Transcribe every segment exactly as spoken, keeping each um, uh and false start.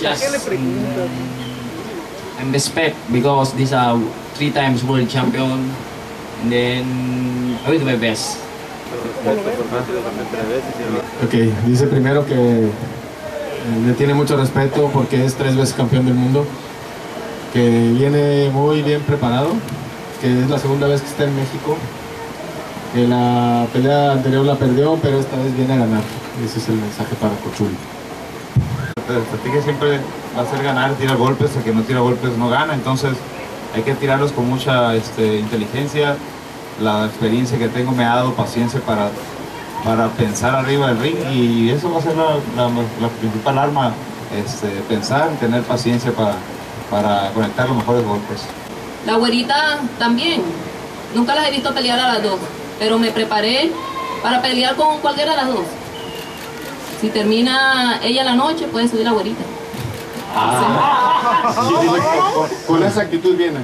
gracias. I'm respect because this uh three times world champion, and then I will do my best. Ok, dice primero que le tiene mucho respeto porque es tres veces campeón del mundo, que viene muy bien preparado, que es la segunda vez que está en México, que la pelea anterior la perdió, pero esta vez viene a ganar. Ese es el mensaje para Kochulito. La estrategia siempre va a ser ganar, tira golpes, el que no tira golpes no gana, entonces hay que tirarlos con mucha este, inteligencia. La experiencia que tengo me ha dado paciencia para, para pensar arriba del ring, y eso va a ser la, la, la principal arma, este, pensar, tener paciencia para, para conectar los mejores golpes. La güerita también, nunca las he visto pelear a las dos, pero me preparé para pelear con cualquiera de las dos. Si termina ella la noche, puede subir la güerita. Ah. Sí. ¿Con, con esa actitud viene?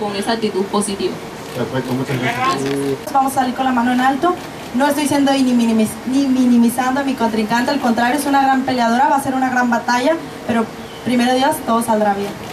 Con esa actitud positiva. Perfecto, muchas gracias. Vamos a salir con la mano en alto. No estoy diciendo ni, minimiz, ni minimizando a mi contrincante, al contrario, es una gran peleadora, va a ser una gran batalla, pero primero Dios, todo saldrá bien.